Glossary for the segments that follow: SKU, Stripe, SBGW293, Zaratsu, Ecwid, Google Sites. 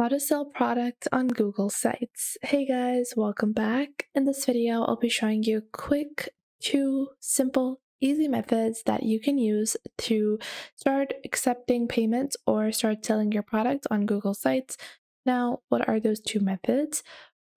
How to sell product on Google Sites. Hey guys, welcome back. In this video, I'll be showing you quick, two simple, easy methods that you can use to start accepting payments or start selling your product on Google Sites. Now, what are those two methods?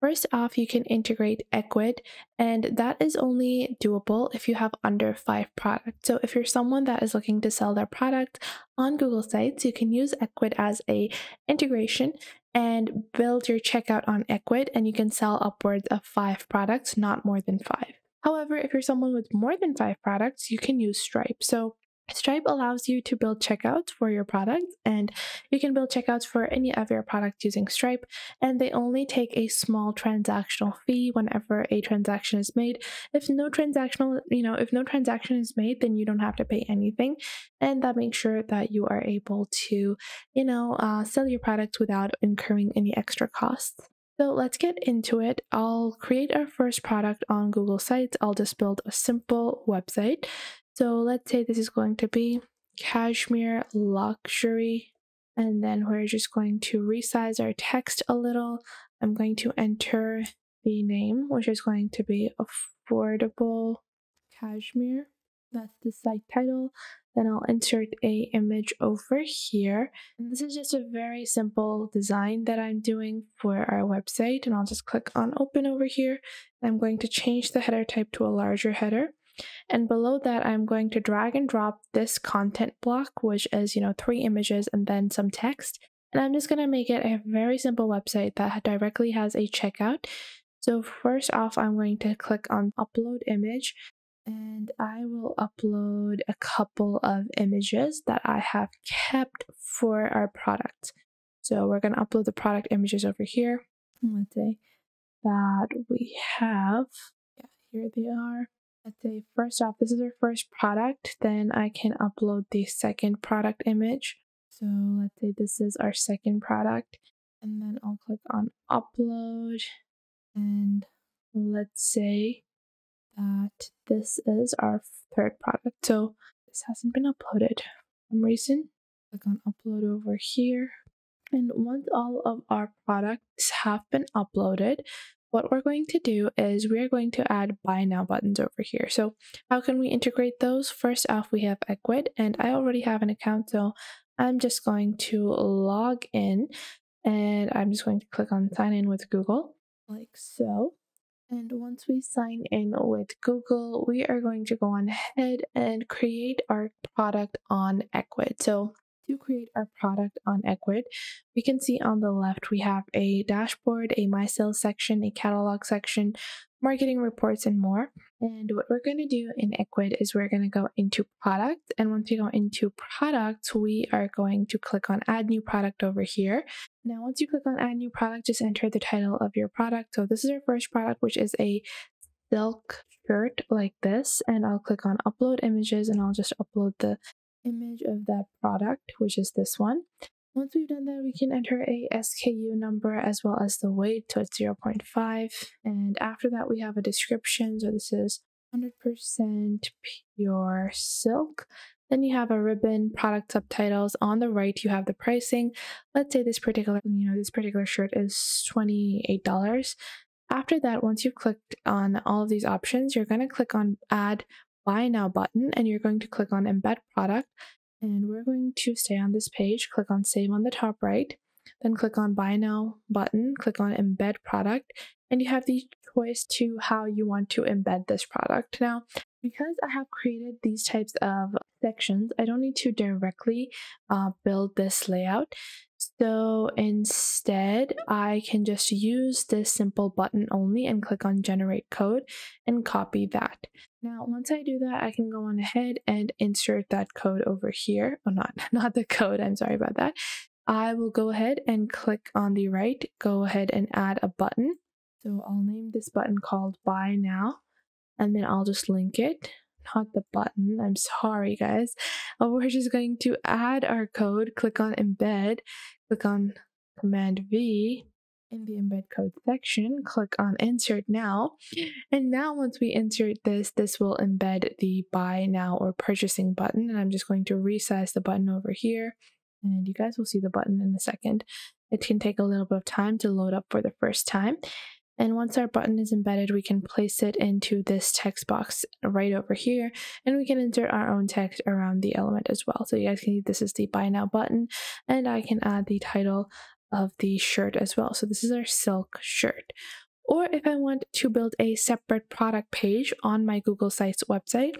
First off, you can integrate Ecwid, and that is only doable if you have under 5 products. So if you're someone that is looking to sell their product on Google Sites, you can use Ecwid as an integration and build your checkout on Ecwid, and you can sell upwards of 5 products, not more than 5. However, if you're someone with more than 5 products, you can use Stripe. So Stripe allows you to build checkouts for your product, and you can build checkouts for any of your products using Stripe, and they only take a small transactional fee whenever a transaction is made. If no transaction is made, then you don't have to pay anything, and that makes sure that you are able to, sell your product without incurring any extra costs. So let's get into it. I'll create our first product on Google Sites. I'll just build a simple website. So let's say this is going to be cashmere luxury, and then we're just going to resize our text a little. I'm going to enter the name, which is going to be affordable cashmere. That's the site title. Then I'll insert an image over here. And this is just a very simple design that I'm doing for our website. And I'll just click on open over here. I'm going to change the header type to a larger header. And below that, I'm going to drag and drop this content block, which is, 3 images and then some text. And I'm just going to make it a very simple website that directly has a checkout. So first off, I'm going to click on upload image. And I will upload a couple of images that I have kept for our product. So we're going to upload the product images over here. Let's say that we have, here they are. Let's say first off, this is our first product. Then I can upload the second product image. So let's say this is our second product. And then I'll click on upload. And let's say that this is our third product. So this hasn't been uploaded for some reason. Click on upload over here. And once all of our products have been uploaded, what we're going to do is we're going to add buy now buttons over here. So how can we integrate those? First off, we have Ecwid, and I already have an account, so I'm just going to log in, and I'm just going to click on sign in with Google, like so. And once we sign in with Google, we are going to go on ahead and create our product on Ecwid. So to create our product on Ecwid, we can see on the left, we have a dashboard, a My Sales section, a catalog section, marketing reports, and more. And what we're going to do in Ecwid is we're going to go into product. And once we go into product, we are going to click on add new product over here. Now, once you click on add new product, just enter the title of your product. So this is our first product, which is a silk shirt like this. And I'll click on upload images, and I'll just upload the image of that product, which is this one. Once we've done that, we can enter a SKU number as well as the weight, so it's 0.5. And after that, we have a description. So this is 100% pure silk. Then you have a ribbon, product subtitles. On the right, you have the pricing. Let's say this particular, this particular shirt is $28. After that, once you've clicked on all of these options, you're going to click on add buy now button, and you're going to click on embed product. And we're going to stay on this page, click on save on the top right, then click on buy now button, click on embed product, and you have the choice to how you want to embed this product. Now, because I have created these types of sections, I don't need to directly build this layout. So instead, I can just use this simple button only and click on generate code and copy that. Now, once I do that, I can go on ahead and insert that code over here. Oh, not the code. I'm sorry about that. I will go ahead and click on the right, go ahead and add a button. So I'll name this button called buy now, and then I'll just link it. Not the button. I'm sorry, guys. We're just going to add our code, click on embed, click on command V in the embed code section, click on insert now. And now once we insert this, this will embed the buy now or purchasing button. And I'm just going to resize the button over here. And you guys will see the button in a second. It can take a little bit of time to load up for the first time. And once our button is embedded, we can place it into this text box right over here, and we can insert our own text around the element as well. So you guys can see this is the buy now button, and I can add the title of the shirt as well. So this is our silk shirt. Or if I want to build a separate product page on my Google Sites website,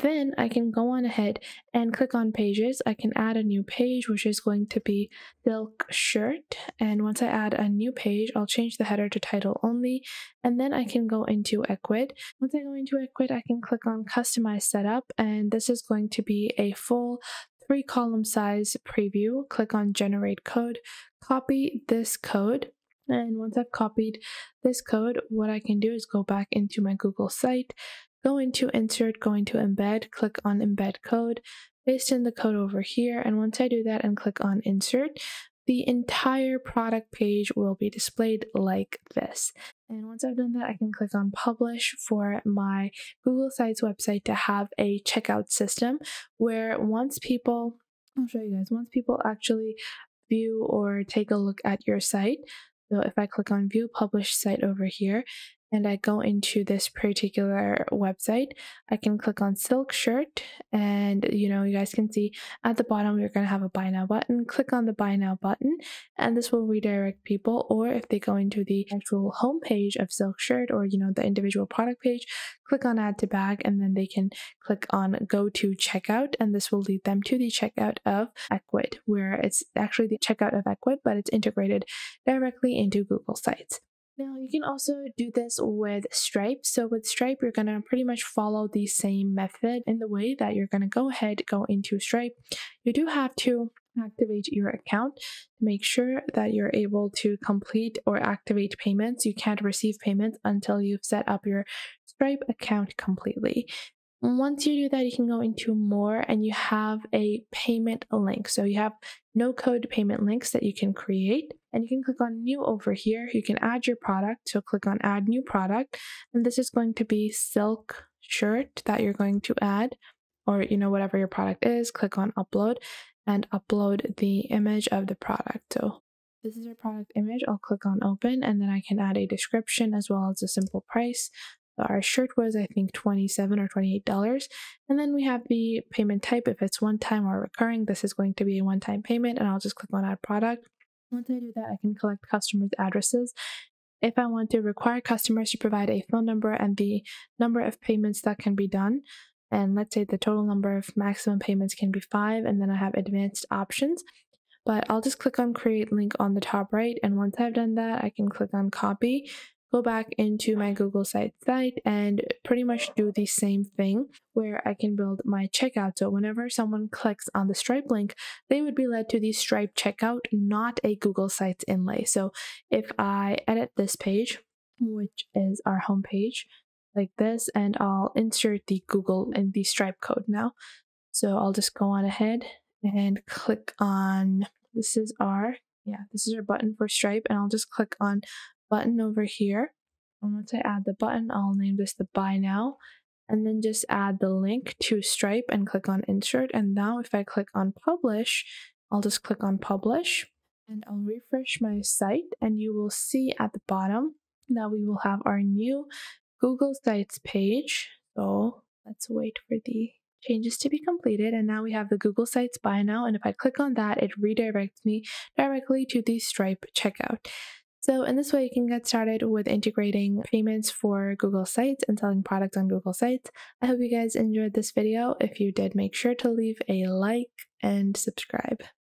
then I can go on ahead and click on pages. I can add a new page, which is going to be silk shirt. And once I add a new page, I'll change the header to title only. And then I can go into Ecwid. Once I go into Ecwid, I can click on customize setup. And this is going to be a full 3-column size preview. Click on generate code, copy this code. And once I've copied this code, what I can do is go back into my Google site, go into insert, go into embed, click on embed code, paste in the code over here. And once I do that and click on insert, the entire product page will be displayed like this. And once I've done that, I can click on publish for my Google Sites website to have a checkout system where once people actually view or take a look at your site. So if I click on view publish site over here and I go into this particular website, I can click on silk shirt, and you guys can see at the bottom we're going to have a buy now button. Click on the buy now button and this will redirect people, or if they go into the actual home page of silk shirt or the individual product page, click on add to bag and then they can click on go to checkout, and this will lead them to the checkout of Ecwid, where it's actually the checkout of Ecwid but it's integrated directly into Google Sites. Now, you can also do this with Stripe. So with Stripe, you're going to pretty much follow the same method in the way that you're going to go into Stripe. You do have to activate your account to make sure that you're able to complete or activate payments. You can't receive payments until you've set up your Stripe account completely. Once you do that, you can go into more and you have a payment link. So you have no code payment links that you can create, and you can click on new over here. You can add your product. So click on add new product, and this is going to be silk shirt that you're going to add, or whatever your product is. Click on upload and upload the image of the product. So this is your product image. I'll click on open, and then I can add a description as well as a simple price. Our shirt was, I think, $27 or $28. And then we have the payment type. If it's one-time or recurring, this is going to be a one-time payment, and I'll just click on add product. Once I do that, I can collect customers' addresses. If I want to require customers to provide a phone number and the number of payments that can be done, and let's say the total number of maximum payments can be 5, and then I have advanced options. But I'll just click on create link on the top right, and once I've done that, I can click on copy. Go back into my Google Sites site and pretty much do the same thing where I can build my checkout. So whenever someone clicks on the Stripe link, they would be led to the Stripe checkout, not a Google Sites inlay. So if I edit this page, which is our home page, like this, and I'll insert the Google and the Stripe code now. So I'll just go on ahead and click on, this is our button for Stripe, and I'll just click on button over here, and once I add the button, I'll name this the buy now, and then just add the link to Stripe and click on insert. And now if I click on publish, I'll just click on publish and I'll refresh my site, and you will see at the bottom that we will have our new Google Sites page. So let's wait for the changes to be completed, and now we have the Google Sites buy now, and if I click on that, it redirects me directly to the Stripe checkout. So in this way, you can get started with integrating payments for Google Sites and selling products on Google Sites. I hope you guys enjoyed this video. If you did, make sure to leave a like and subscribe.